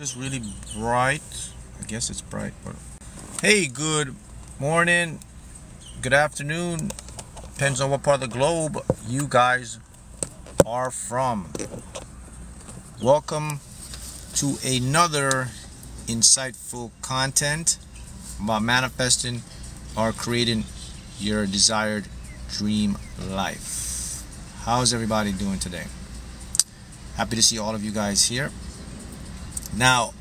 It's really bright. I guess it's bright, but hey, good morning, good afternoon, depends on what part of the globe you guys are from. Welcome to another insightful content about manifesting or creating your desired dream life. How's everybody doing today? Happy to see all of you guys here. Now,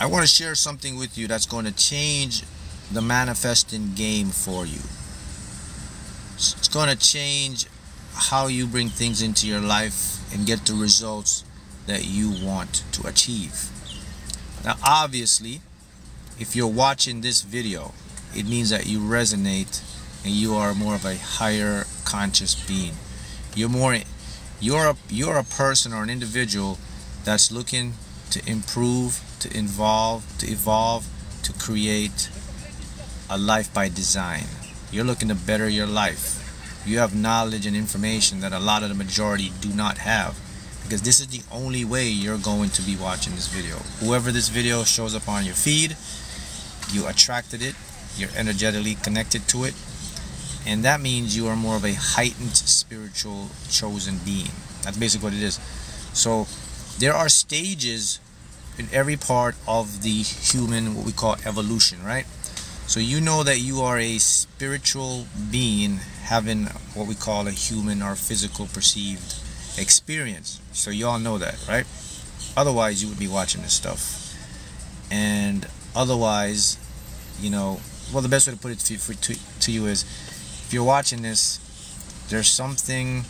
I want to share something with you that's going to change the manifesting game for you. It's going to change how you bring things into your life and get the results that you want to achieve. Now, obviously, if you're watching this video, it means that you resonate and you are more of a higher conscious being. You're a person or an individual that's looking to improve, to involve, to evolve, to create a life by design. You're looking to better your life. You have knowledge and information that a lot of the majority do not have, because this is the only way you're going to be watching this video. Whoever this video shows up on your feed, you attracted it, you're energetically connected to it, and that means you are more of a heightened spiritual chosen being. That's basically what it is. So there are stages in every part of the human, what we call evolution, right? So you know that you are a spiritual being having what we call a human or physical perceived experience. So you all know that, right? Otherwise, you would be watching this stuff. And otherwise, you know, well, the best way to put it to you is, if you're watching this, there's something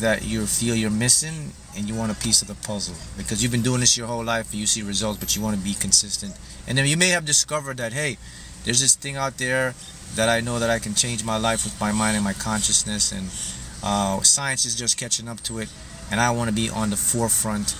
that you feel you're missing, and you want a piece of the puzzle, because you've been doing this your whole life and you see results, but you want to be consistent. And then you may have discovered that, hey, there's this thing out there that I know that I can change my life with my mind and my consciousness, and science is just catching up to it, and I want to be on the forefront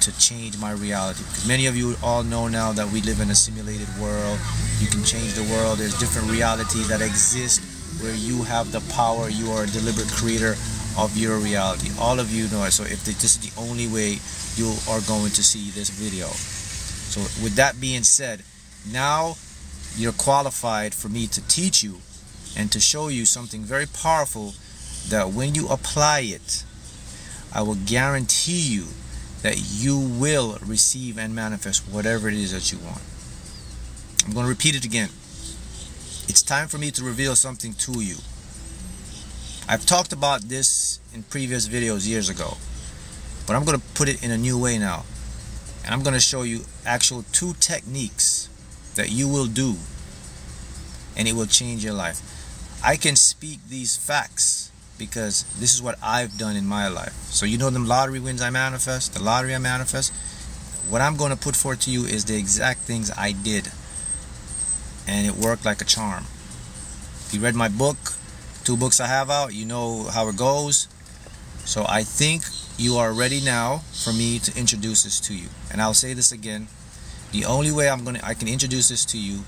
to change my reality. Because many of you all know now that we live in a simulated world. You can change the world. There's different realities that exist where you have the power. You are a deliberate creator of your reality. All of you know it. So if this is the only way you are going to see this video. So with that being said, now you're qualified for me to teach you and to show you something very powerful, that when you apply it, I will guarantee you that you will receive and manifest whatever it is that you want. I'm going to repeat it again. It's time for me to reveal something to you. I've talked about this in previous videos years ago, but I'm going to put it in a new way now. And I'm going to show you actual 2 techniques that you will do, and it will change your life. I can speak these facts because this is what I've done in my life. So you know them lottery wins I manifest, the lottery I manifest. What I'm going to put forth to you is the exact things I did, and it worked like a charm. If you read my book, 2 books I have out, you know how it goes. So I think you are ready now for me to introduce this to you. And I'll say this again, the only way I can introduce this to you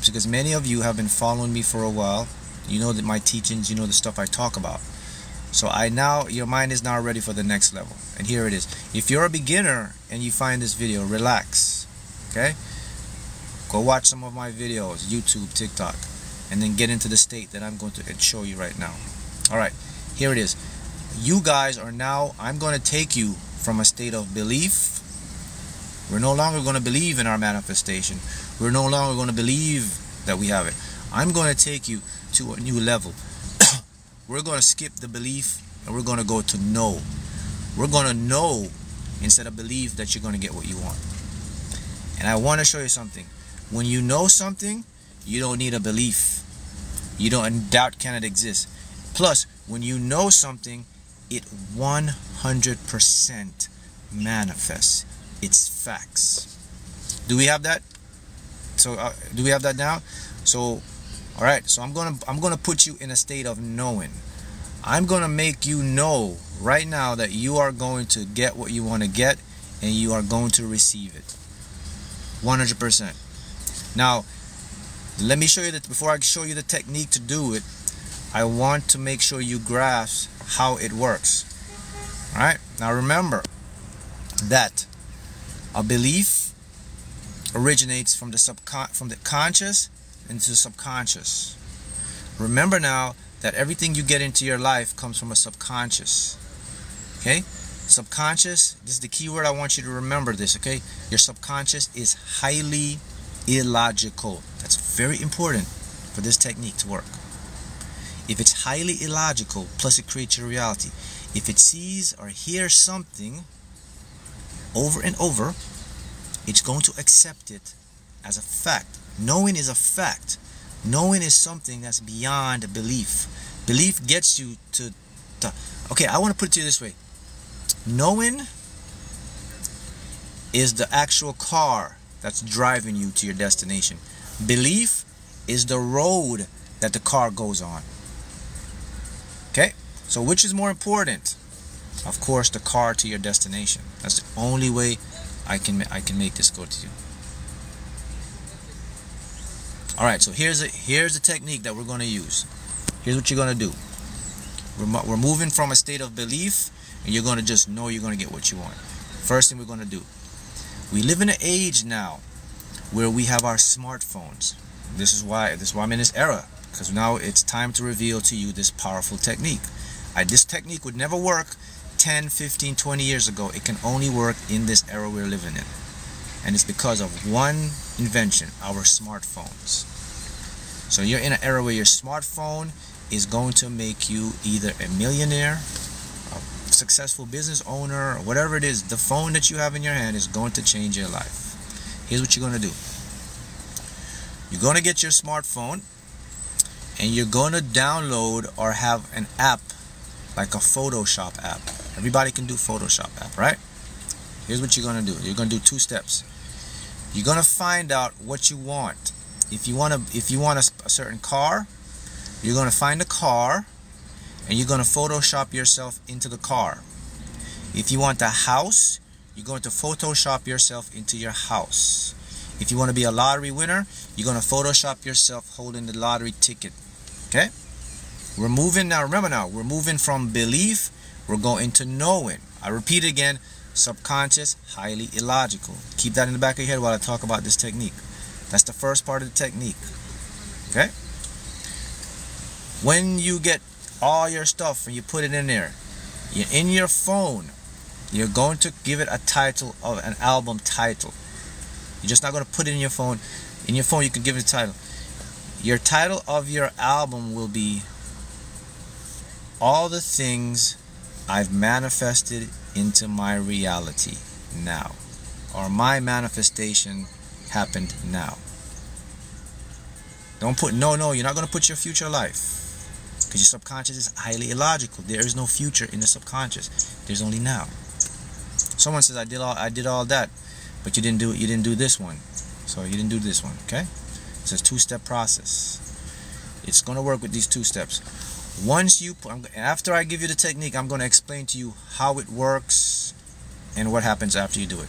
is because many of you have been following me for a while. You know that my teachings, you know the stuff I talk about. So your mind is now ready for the next level. And here it is. If you're a beginner and you find this video, relax. Okay? Go watch some of my videos, YouTube, TikTok, and then get into the state that I'm going to show you right now. Alright, here it is. You guys are now, I'm going to take you from a state of belief. We're no longer going to believe in our manifestation. We're no longer going to believe that we have it. I'm going to take you to a new level. We're going to skip the belief, and we're going to go to know. We're going to know instead of believe that you're going to get what you want. And I want to show you something. When you know something, you don't need a belief. You don't, and doubt cannot exist. Plus, when you know something, it 100% manifests. It's facts. Do we have that? So do we have that now? So, all right. So I'm gonna put you in a state of knowing. I'm gonna make you know right now that you are going to get what you want to get, and you are going to receive it. 100%. Now, let me show you that. Before I show you the technique to do it, I want to make sure you grasp how it works. All right, now remember that A belief originates from the conscious into the subconscious. Remember now that everything you get into your life comes from a subconscious. Okay? Subconscious, this is the key word I want you to remember this, okay? Your subconscious is highly illogical. That's very important for this technique to work. If it's highly illogical, plus it creates your reality. If it sees or hears something over and over, it's going to accept it as a fact. Knowing is a fact. Knowing is something that's beyond belief. Belief gets you to... okay, I want to put it to you this way. Knowing is the actual car that's driving you to your destination. Belief is the road that the car goes on. Okay? So which is more important? Of course, the car to your destination. That's the only way I can make this go to you. Alright, so here's a technique that we're going to use. Here's what you're going to do. We're moving from a state of belief, and you're going to just know you're going to get what you want. First thing we're going to do. We live in an age now where we have our smartphones. This is why I'm in this era, because now it's time to reveal to you this powerful technique. This technique would never work 10, 15, 20 years ago. It can only work in this era we're living in. And it's because of one invention, our smartphones. So you're in an era where your smartphone is going to make you either a millionaire, a successful business owner, or whatever it is. The phone that you have in your hand is going to change your life. Here's what you're going to do. You're going to get your smartphone and you're going to download or have an app, like a Photoshop app. Everybody can do Photoshop app, right? Here's what you're going to do. You're going to do two steps. You're going to find out what you want. If you want a certain car, you're going to find a car and you're going to Photoshop yourself into the car. If you want a house, you're going to Photoshop yourself into your house. If you want to be a lottery winner, you're going to Photoshop yourself holding the lottery ticket. Okay? We're moving now. Remember now, we're moving from belief, we're going to knowing. I repeat again, subconscious, highly illogical. Keep that in the back of your head while I talk about this technique. That's the first part of the technique. Okay? When you get all your stuff and you put it in there, you're in your phone, you're going to give it a title of an album title. You're just not going to put it in your phone. In your phone, you can give it a title. Your title of your album will be All the Things I've Manifested into My Reality Now, or My Manifestation Happened Now. Don't put, no, you're not going to put your future life, because your subconscious is highly illogical. There is no future in the subconscious. There's only now. Someone says, I did all that, but you didn't do this one. So you didn't do this one, okay? It's a two-step process. It's going to work with these two steps. Once you, after I give you the technique, I'm going to explain to you how it works and what happens after you do it.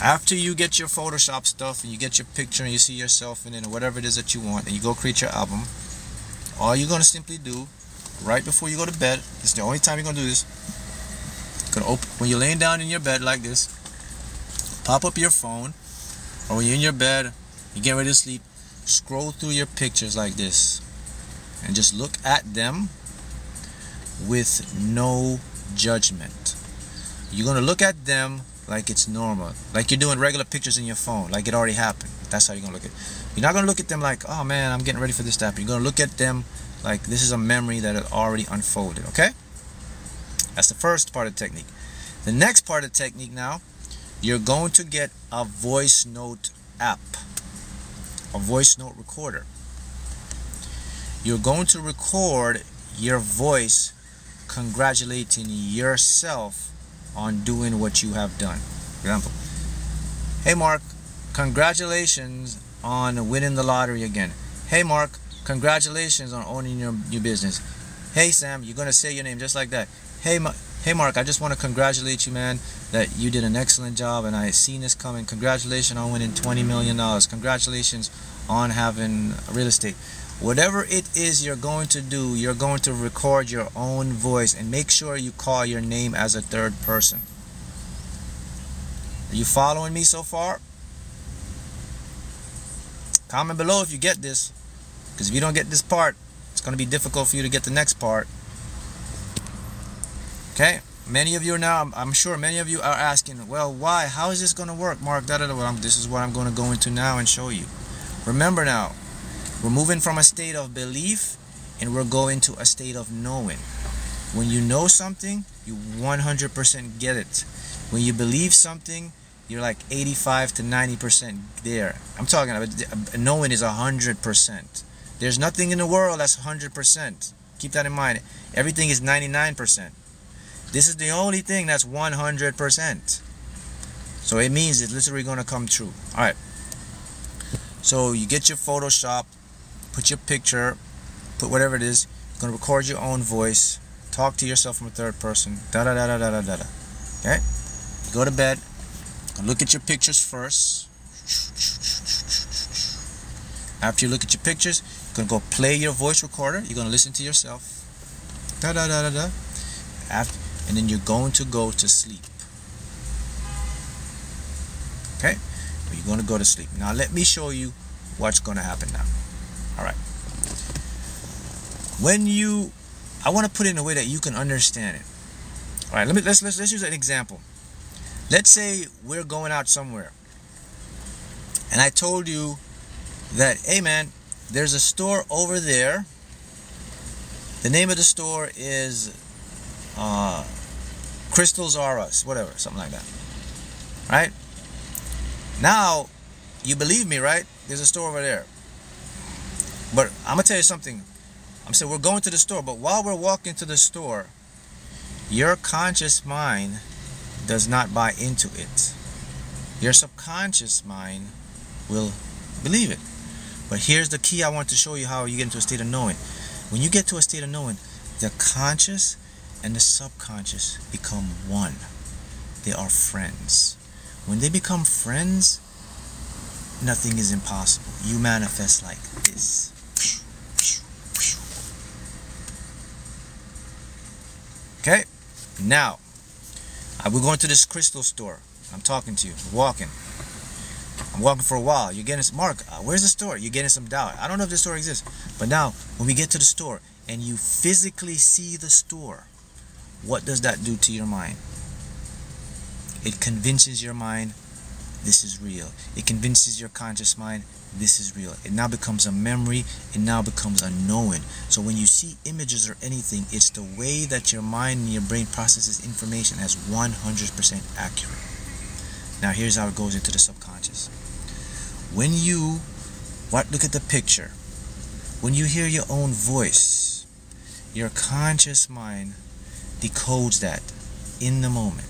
After you get your Photoshop stuff and you get your picture and you see yourself in it, whatever it is that you want, and you go create your album, all you're going to simply do, right before you go to bed, this is the only time you're going to do this, you're going to open, when you're laying down in your bed like this, pop up your phone, or when you're in your bed, you get ready to sleep, scroll through your pictures like this. And just look at them with no judgment. You're going to look at them like it's normal. Like you're doing regular pictures in your phone. Like it already happened. That's how you're going to look at it. You're not going to look at them like, oh man, I'm getting ready for this to happen. You're going to look at them like this is a memory that had already unfolded. Okay? That's the first part of the technique. The next part of the technique now, you're going to get a voice note app. A voice note recorder. You're going to record your voice congratulating yourself on doing what you have done. For example, hey Mark, congratulations on winning the lottery again. Hey Mark, congratulations on owning your new business. Hey Sam, you're going to say your name just like that. Hey Mark, I just want to congratulate you, man, that you did an excellent job and I had seen this coming. Congratulations on winning $20 million. Congratulations on having real estate. Whatever it is you're going to do, you're going to record your own voice and make sure you call your name as a third person. Are you following me so far? Comment below if you get this, because if you don't get this part, it's going to be difficult for you to get the next part. Okay, many of you are now, I'm sure many of you are asking, well, why? How is this going to work, Mark? This is what I'm going to go into now and show you. Remember now, we're moving from a state of belief and we're going to a state of knowing. When you know something, you 100% get it. When you believe something, you're like 85 to 90% there. I'm talking about knowing is 100%. There's nothing in the world that's 100%. Keep that in mind. Everything is 99%. This is the only thing that's 100%. So it means it's literally going to come true. All right. So you get your Photoshop, put your picture, put whatever it is. You're going to record your own voice. Talk to yourself from a third person. Da-da-da-da-da-da-da. Okay? You go to bed. Look at your pictures first. After you look at your pictures, you're going to go play your voice recorder. You're going to listen to yourself. Da-da-da-da-da. And then you're going to go to sleep. Okay? So you're going to go to sleep. Now let me show you what's going to happen now. Alright. When you... I want to put it in a way that you can understand it. All right, let's use an example. Let's say we're going out somewhere, and I told you that, hey man, there's a store over there. The name of the store is Crystals R Us, whatever, something like that. Right? Now, you believe me, right? There's a store over there. But I'm gonna tell you something. I'm saying we're going to the store, but while we're walking to the store, your conscious mind does not buy into it. Your subconscious mind will believe it. But here's the key I want to show you how you get into a state of knowing. When you get to a state of knowing, the conscious and the subconscious become one. They are friends. When they become friends, nothing is impossible. You manifest like this. Okay, now, we're going to this crystal store. I'm talking to you, walking. I'm walking for a while. You're getting, Mark, where's the store? You're getting some doubt. I don't know if this store exists. But now, when we get to the store and you physically see the store, what does that do to your mind? It convinces your mind, this is real. It convinces your conscious mind, this is real. It now becomes a memory. It now becomes a knowing. So when you see images or anything, it's the way that your mind and your brain processes information as 100% accurate. Now here's how it goes into the subconscious. When you look at the picture, when you hear your own voice, your conscious mind decodes that in the moment.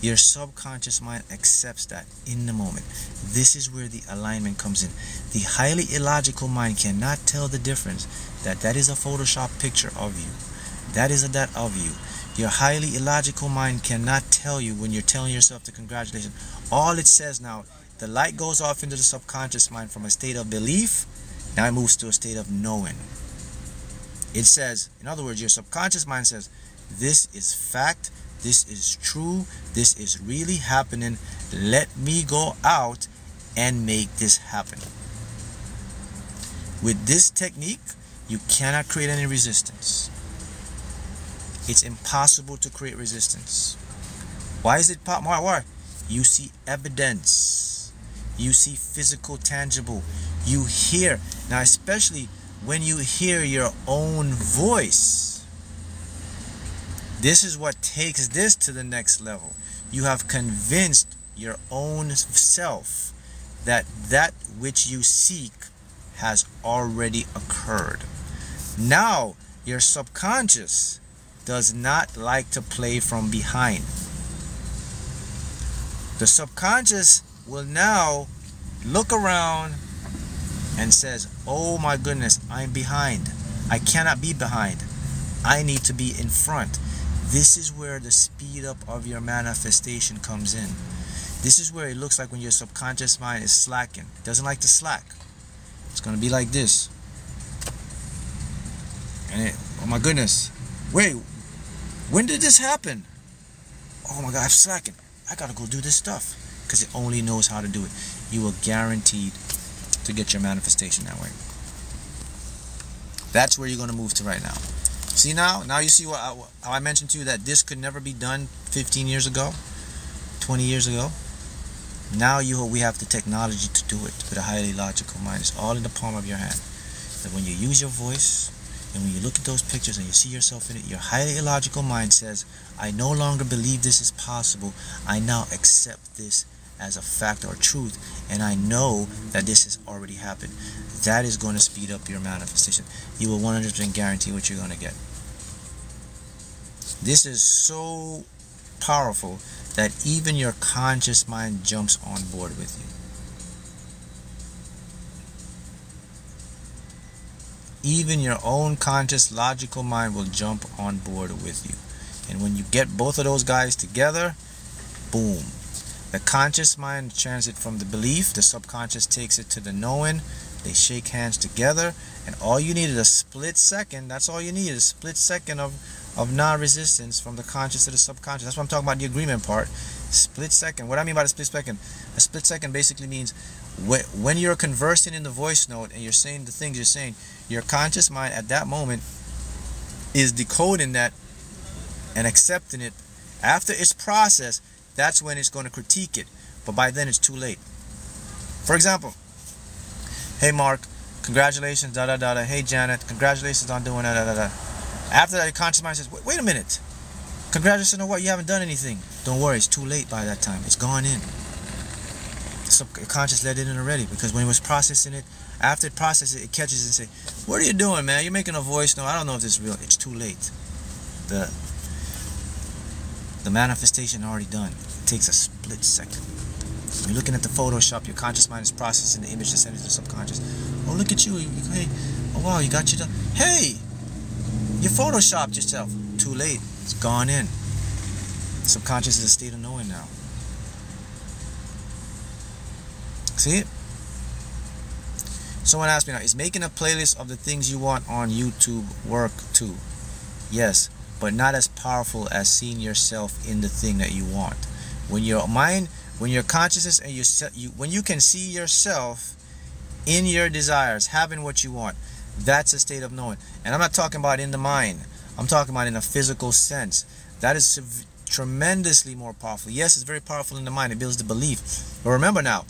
Your subconscious mind accepts that in the moment. This is where the alignment comes in. The highly illogical mind cannot tell the difference that that is a Photoshop picture of you. That is a that of you. Your highly illogical mind cannot tell you when you're telling yourself the congratulations. All it says now, the light goes off into the subconscious mind from a state of belief. Now it moves to a state of knowing. It says, in other words, your subconscious mind says, this is fact. This is true. This is really happening. Let me go out and make this happen. With this technique, you cannot create any resistance. It's impossible to create resistance. Why is it possible? Why? You see evidence. You see physical, tangible. You hear. Now, especially when you hear your own voice. This is what takes this to the next level. You have convinced your own self that that which you seek has already occurred. Now, your subconscious does not like to play from behind. The subconscious will now look around and says, oh my goodness, I'm behind. I cannot be behind. I need to be in front. This is where the speed up of your manifestation comes in. This is where it looks like when your subconscious mind is slacking. It doesn't like to slack. It's going to be like this. And it, oh my goodness. Wait, when did this happen? Oh my God, I'm slacking. I got to go do this stuff. because it only knows how to do it. You are guaranteed to get your manifestation that way. That's where you're going to move to right now. See now you see how I mentioned to you that this could never be done 15 years ago, 20 years ago. Now we have the technology to do it with a highly logical mind. It's all in the palm of your hand. That when you use your voice and when you look at those pictures and you see yourself in it, your highly logical mind says, I no longer believe this is possible. I now accept this as a fact or truth, and I know that this has already happened. That is going to speed up your manifestation. You will 100% guarantee what you're going to get. This is so powerful that even your conscious mind jumps on board with you. Even your own conscious, logical mind will jump on board with you. And when you get both of those guys together, boom. The conscious mind transit from the belief, the subconscious takes it to the knowing, they shake hands together, and all you need is a split second. That's all you need is a split second of non-resistance from the conscious to the subconscious. That's what I'm talking about, the agreement part. Split second. What I mean by the split second? A split second basically means when you're conversing in the voice note and you're saying the things you're saying, your conscious mind at that moment is decoding that and accepting it. After it's processed, that's when it's going to critique it. But by then, it's too late. For example, hey, Mark, congratulations, da-da-da-da. Hey, Janet, congratulations on doing da-da-da-da. After that, your conscious mind says, wait a minute. Congratulations on what? You haven't done anything. Don't worry, it's too late by that time. It's gone in. The subconscious let it in already, because when it was processing it, after it processes it, it catches it and says, what are you doing, man? You're making a voice. No, I don't know if this is real. It's too late. The manifestation already done. It takes a split second. When you're looking at the Photoshop, your conscious mind is processing the image to send it to the subconscious. Oh, look at you. Hey, oh, wow, you got your... Hey! You Photoshopped yourself. Too late. It's gone in. Subconscious is a state of knowing now. See it? Someone asked me now, is making a playlist of the things you want on YouTube work too? Yes. But not as powerful as seeing yourself in the thing that you want. When your mind, when your consciousness, and when you can see yourself in your desires, having what you want, that's a state of knowing. And I'm not talking about in the mind. I'm talking about in a physical sense. That is tremendously more powerful. Yes, it's very powerful in the mind. It builds the belief. But remember now,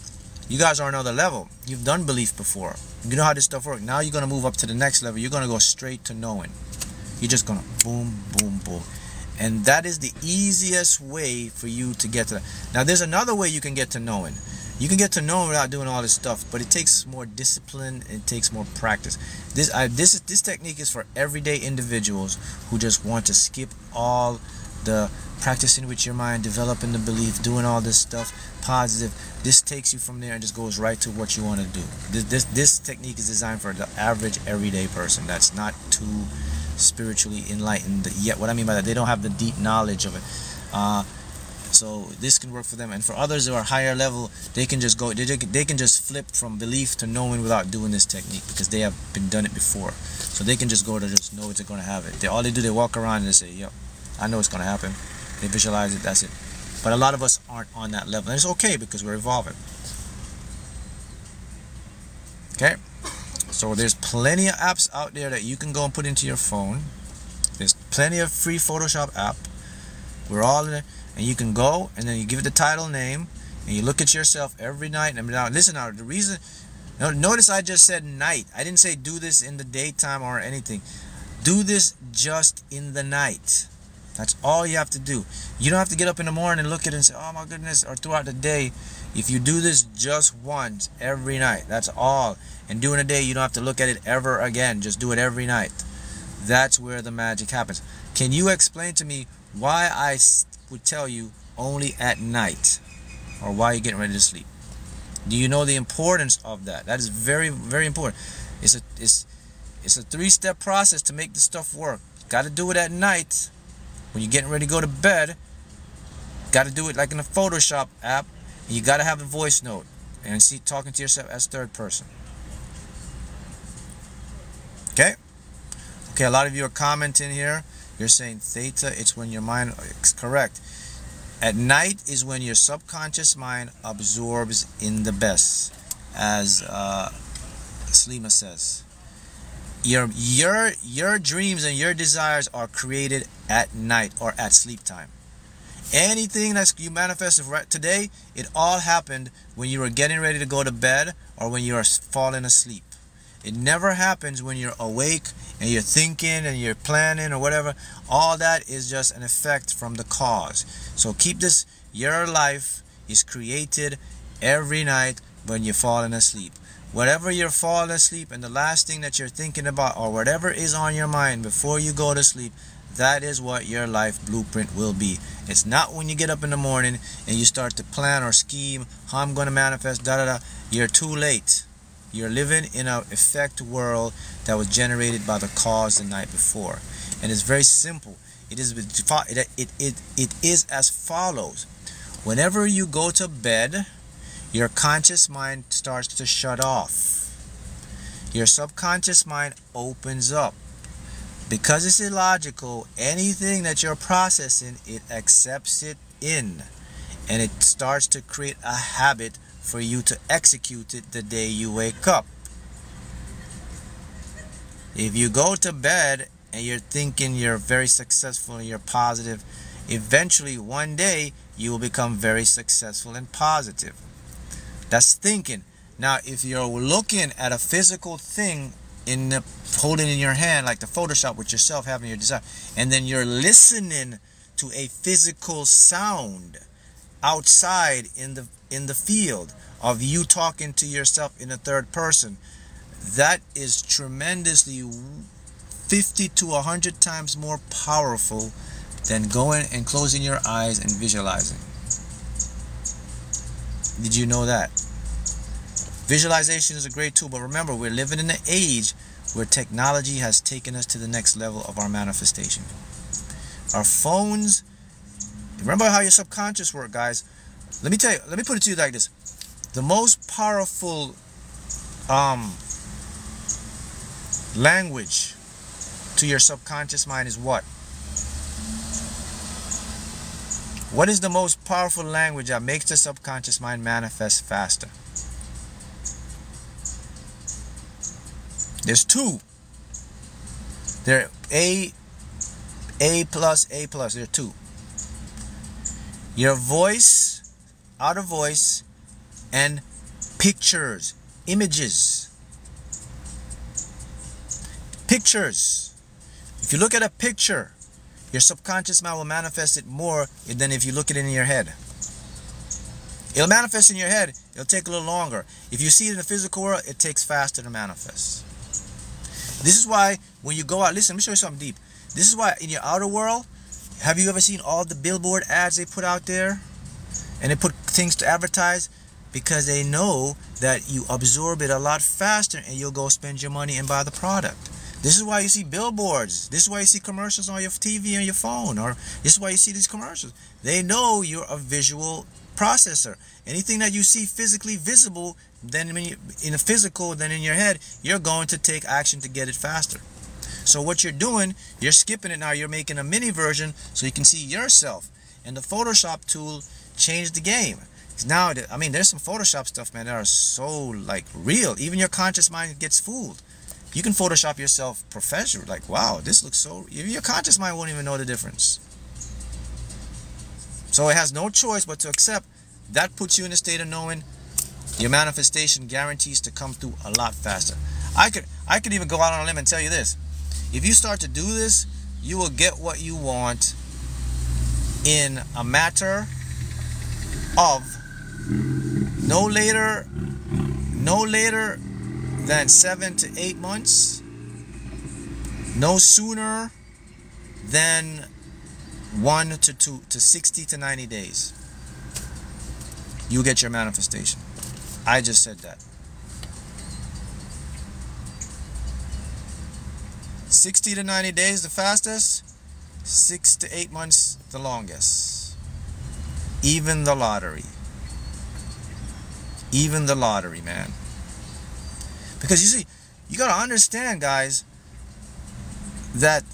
you guys are on another level. You've done belief before. You know how this stuff works. Now you're going to move up to the next level. You're going to go straight to knowing. You're just going to boom, boom, boom. And that is the easiest way for you to get to that. Now, there's another way you can get to knowing. You can get to knowing without doing all this stuff, but it takes more discipline. It takes more practice. This technique is for everyday individuals who just want to skip all the practicing with your mind, developing the belief, doing all this stuff, positive. This takes you from there and just goes right to what you want to do. This technique is designed for the average everyday person that's not too spiritually enlightened yet. What I mean by that, they don't have the deep knowledge of it, so this can work for them. And for others who are higher level, they can just go, they can just flip from belief to knowing without doing this technique, because they have been done it before, so they can just go to just know it's going to have it. They walk around and they say, yep, I know it's going to happen. They visualize it, that's it. But a lot of us aren't on that level, and it's okay, because we're evolving. Okay. So there's plenty of apps out there that you can go and put into your phone. There's plenty of free Photoshop app. We're all in it. And you can go and then you give it the title name. And you look at yourself every night. And now, listen now, the reason... Notice I just said night. I didn't say do this in the daytime or anything. Do this just in the night. That's all you have to do. You don't have to get up in the morning and look at it and say, oh my goodness, or throughout the day. If you do this just once every night, that's all. And during the day, you don't have to look at it ever again. Just do it every night. That's where the magic happens. Can you explain to me why I would tell you only at night, or why you're getting ready to sleep? Do you know the importance of that? That is very, very important. It's a three-step process to make this stuff work. You got to do it at night when you're getting ready to go to bed. Got to do it like in a Photoshop app. You got to have a voice note and see talking to yourself as third person. Okay? Okay, a lot of you are commenting here. You're saying theta, it's when your mind is correct. At night is when your subconscious mind absorbs in the best, as Slima says. Your dreams and your desires are created at night or at sleep time. Anything that you manifested right today, it all happened when you were getting ready to go to bed or when you are falling asleep. It never happens when you're awake and you're thinking and you're planning or whatever. All that is just an effect from the cause. So keep this. Your life is created every night when you're falling asleep. Whatever you're falling asleep and the last thing that you're thinking about or whatever is on your mind before you go to sleep, that is what your life blueprint will be. It's not when you get up in the morning and you start to plan or scheme, how I'm going to manifest, da-da-da. You're too late. You're living in an effect world that was generated by the cause the night before. And it's very simple. It is as follows. Whenever you go to bed, your conscious mind starts to shut off. Your subconscious mind opens up. Because it's illogical, anything that you're processing, it accepts it in. And it starts to create a habit for you to execute it the day you wake up. If you go to bed and you're thinking you're very successful and you're positive, eventually one day you will become very successful and positive. That's thinking. Now, if you're looking at a physical thing in the, holding in your hand, like the Photoshop with yourself having your desire, and then you're listening to a physical sound outside in the field of you talking to yourself in a third person, that is tremendously 50 to 100 times more powerful than going and closing your eyes and visualizing. Did you know that? Visualization is a great tool, but remember, we're living in an age where technology has taken us to the next level of our manifestation. Our phones, remember how your subconscious works, guys. Let me tell you, let me put it to you like this. The most powerful language to your subconscious mind is what? What is the most powerful language that makes the subconscious mind manifest faster? There's two. They're A plus, they're two. Your voice, outer voice, and pictures, images. Pictures. If you look at a picture, your subconscious mind will manifest it more than if you look at it in your head. It'll manifest in your head. It'll take a little longer. If you see it in the physical world, it takes faster to manifest. This is why when you go out, listen, let me show you something deep. This is why in your outer world, have you ever seen all the billboard ads they put out there? And they put things to advertise because they know that you absorb it a lot faster and you'll go spend your money and buy the product. This is why you see billboards. This is why you see commercials on your TV and your phone. Or this is why you see these commercials. They know you're a visual processor. Anything that you see physically visible, then in a physical, then in your head, you're going to take action to get it faster. So what you're doing, you're skipping it now. You're making a mini version so you can see yourself. And the Photoshop tool changed the game. Now, I mean, there's some Photoshop stuff, man, that are so, like, real. Even your conscious mind gets fooled. You can Photoshop yourself professionally, like, wow, this looks so... Your conscious mind won't even know the difference. So it has no choice but to accept. That puts you in a state of knowing your manifestation guarantees to come through a lot faster. I could even go out on a limb and tell you this. If you start to do this, you will get what you want in a matter of no later than 7 to 8 months, no sooner than 1 to 60 to 90 days. You get your manifestation. I just said that. 60 to 90 days the fastest, 6 to 8 months the longest. Even the lottery. Even the lottery, man. Because you see, you got to understand, guys, that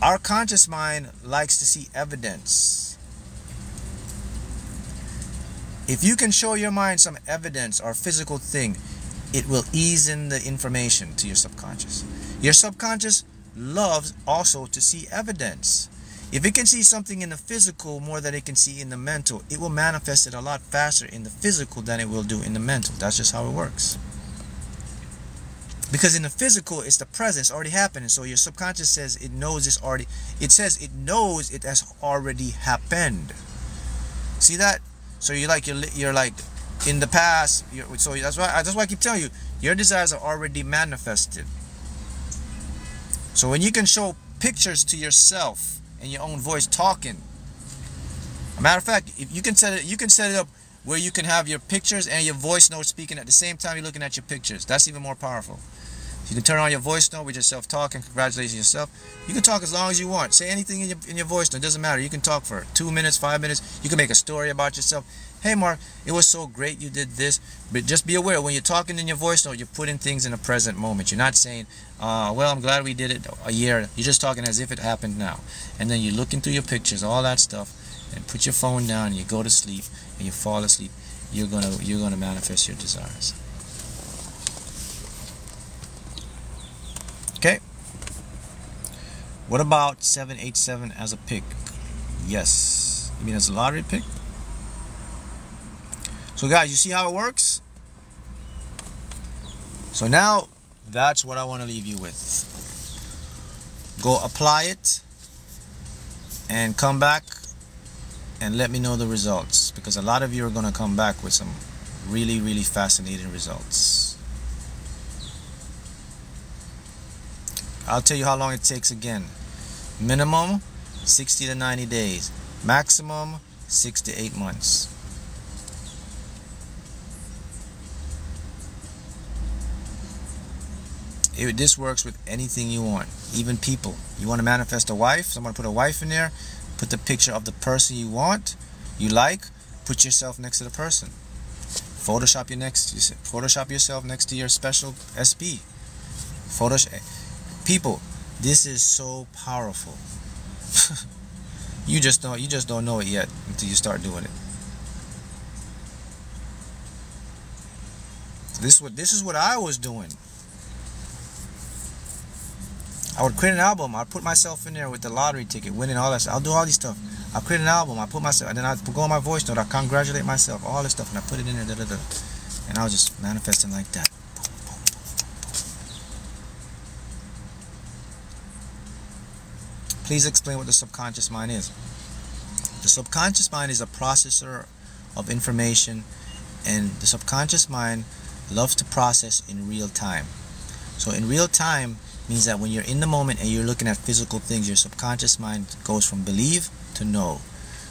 our conscious mind likes to see evidence. If you can show your mind some evidence or physical thing, it will ease in the information to your subconscious. Your subconscious loves also to see evidence. If it can see something in the physical more than it can see in the mental, it will manifest it a lot faster in the physical than it will do in the mental. That's just how it works. Because in the physical, it's the present, already happening. So your subconscious says it knows it's already, it says it knows it has already happened. See that? So you're like in the past. So that's why I keep telling you, your desires are already manifested. So when you can show pictures to yourself and your own voice talking. As a matter of fact, if you can set it, you can set it up where you can have your pictures and your voice note speaking at the same time you're looking at your pictures. That's even more powerful. You can turn on your voice note with yourself talking, congratulating yourself. You can talk as long as you want. Say anything in your voice note. It doesn't matter. You can talk for 2 minutes, 5 minutes. You can make a story about yourself. Hey, Mark, it was so great you did this. But just be aware, when you're talking in your voice note, you're putting things in the present moment. You're not saying, well, I'm glad we did it a year. You're just talking as if it happened now. And then you're looking through your pictures, all that stuff. And put your phone down, and you go to sleep, and you fall asleep. You're gonna manifest your desires. Okay. What about 787 as a pick? Yes. You mean as a lottery pick? So guys, you see how it works? So now that's what I want to leave you with. Go apply it and come back and let me know the results, because a lot of you are going to come back with some really, really fascinating results. I'll tell you how long it takes again. Minimum 60 to 90 days. Maximum 6 to 8 months. This works with anything you want, even people. You want to manifest a wife, someone put a wife in there. Put the picture of the person you want, you like. Put yourself next to the person. Photoshop yourself next to your special SP. Photoshop. People, this is so powerful. You just don't know it yet until you start doing it. This is what I was doing. I would create an album. I'd put myself in there with the lottery ticket, winning, all that stuff. I'll do all these stuff. I'll create an album. I put myself, and then I go on my voice note. I congratulate myself, all this stuff, and I put it in there, da, da, da. And I was just manifesting like that. Please explain what the subconscious mind is. The subconscious mind is a processor of information, and the subconscious mind loves to process in real time. So in real time means that when you're in the moment and you're looking at physical things, your subconscious mind goes from believe to know.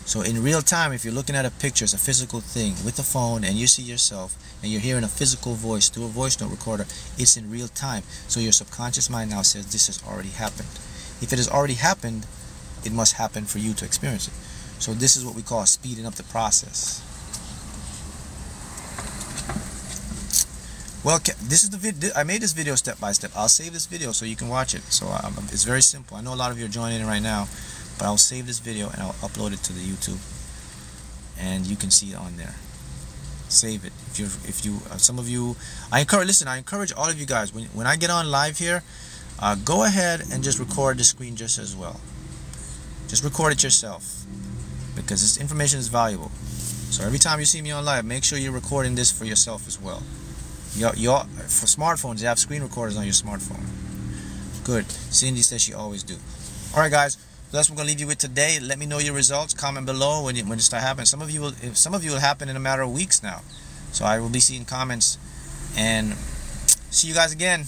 So in real time, if you're looking at a picture, it's a physical thing with a phone, and you see yourself and you're hearing a physical voice through a voice note recorder, it's in real time. So your subconscious mind now says this has already happened. If it has already happened, it must happen for you to experience it. So this is what we call speeding up the process. Well, this is the video. I made this video step by step. I'll save this video so you can watch it. So it's very simple. I know a lot of you are joining in right now, but I'll save this video and I'll upload it to the YouTube, and you can see it on there. Save it. I encourage all of you guys. When I get on live here, go ahead and just record the screen just as well. Just record it yourself, because this information is valuable. So every time you see me on live, make sure you're recording this for yourself as well. For smartphones, you have screen recorders on your smartphone. Good. Cindy says she always do. Alright guys, that's what we're going to leave you with today. Let me know your results. Comment below when it starts happening. Some of you will happen in a matter of weeks now. So I will be seeing comments. And see you guys again.